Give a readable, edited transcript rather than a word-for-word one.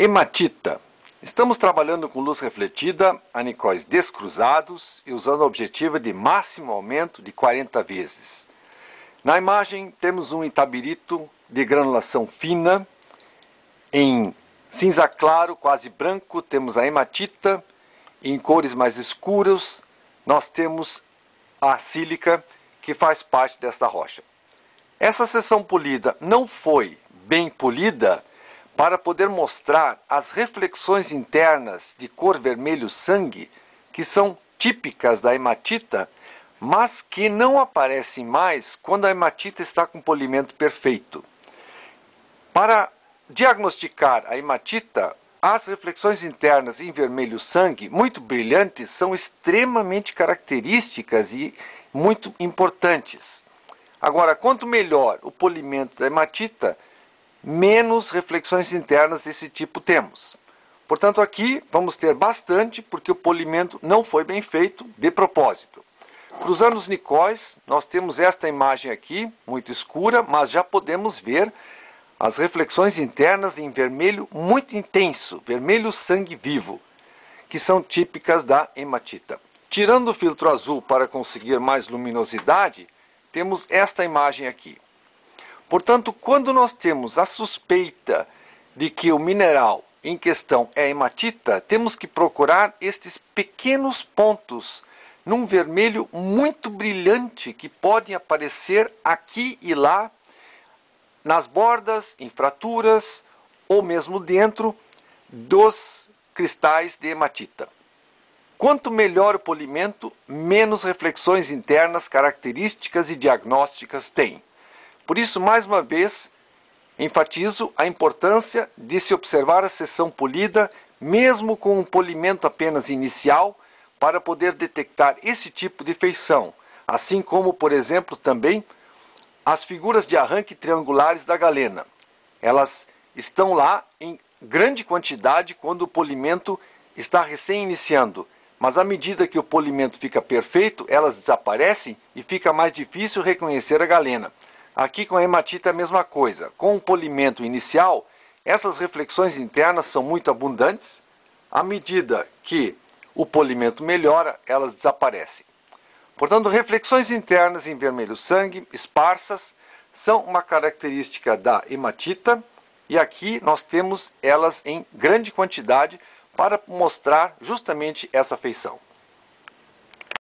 Hematita. Estamos trabalhando com luz refletida, a nicóis descruzados e usando a objetiva de máximo aumento de 40 vezes. Na imagem temos um itabirito de granulação fina, em cinza claro, quase branco, temos a hematita, em cores mais escuras nós temos a sílica, que faz parte desta rocha. Essa seção polida não foi bem polida para poder mostrar as reflexões internas de cor vermelho-sangue, que são típicas da hematita, mas que não aparecem mais quando a hematita está com polimento perfeito. Para diagnosticar a hematita, as reflexões internas em vermelho-sangue, muito brilhantes, são extremamente características e muito importantes. Agora, quanto melhor o polimento da hematita, menos reflexões internas desse tipo temos. Portanto, aqui vamos ter bastante, porque o polimento não foi bem feito de propósito. Cruzando os nicóis, nós temos esta imagem aqui, muito escura, mas já podemos ver as reflexões internas em vermelho muito intenso, vermelho sangue vivo, que são típicas da hematita. Tirando o filtro azul para conseguir mais luminosidade, temos esta imagem aqui. Portanto, quando nós temos a suspeita de que o mineral em questão é hematita, temos que procurar estes pequenos pontos num vermelho muito brilhante que podem aparecer aqui e lá, nas bordas, em fraturas ou mesmo dentro dos cristais de hematita. Quanto melhor o polimento, menos reflexões internas características e diagnósticas tem. Por isso, mais uma vez, enfatizo a importância de se observar a seção polida, mesmo com um polimento apenas inicial, para poder detectar esse tipo de feição, assim como, por exemplo, também as figuras de arranque triangulares da galena. Elas estão lá em grande quantidade quando o polimento está recém-iniciando, mas à medida que o polimento fica perfeito, elas desaparecem e fica mais difícil reconhecer a galena. Aqui com a hematita é a mesma coisa. Com o polimento inicial, essas reflexões internas são muito abundantes. À medida que o polimento melhora, elas desaparecem. Portanto, reflexões internas em vermelho-sangue, esparsas, são uma característica da hematita, e aqui nós temos elas em grande quantidade para mostrar justamente essa feição.